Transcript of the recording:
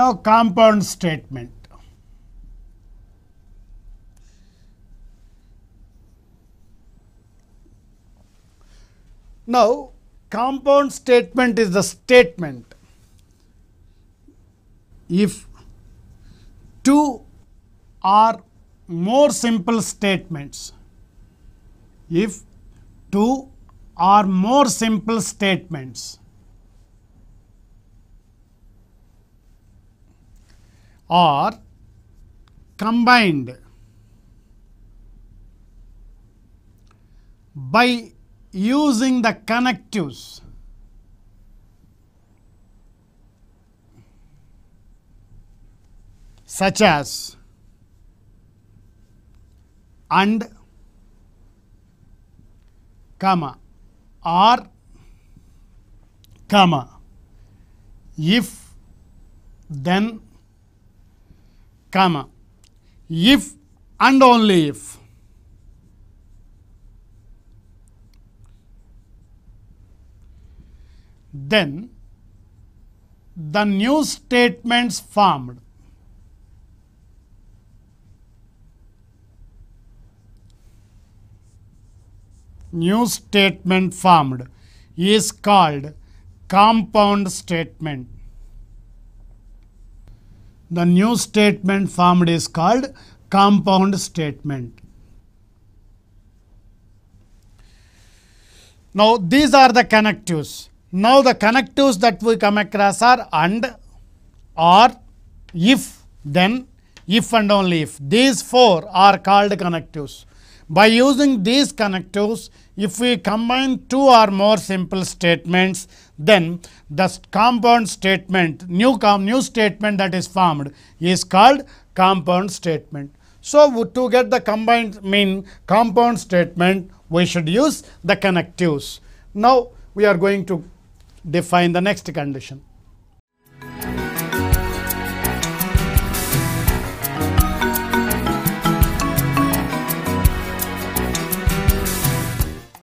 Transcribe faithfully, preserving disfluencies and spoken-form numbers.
Now, compound statement. Now, compound statement is the statement if two or more simple statements, if two or more simple statements are combined by using the connectives such as and, comma, or, comma, if, then, comma, if and only if. Then the new statements formed new statement formed is called compound statement. The new statement formed is called compound statement. Now, these are the connectives. Now, the connectives that we come across are and, or, if, then, if and only if. These four are called connectives. By using these connectives, if we combine two or more simple statements, then the compound statement, new, com, new statement that is formed is called compound statement. So, to get the combined mean compound statement, we should use the connectives. Now, we are going to define the next condition.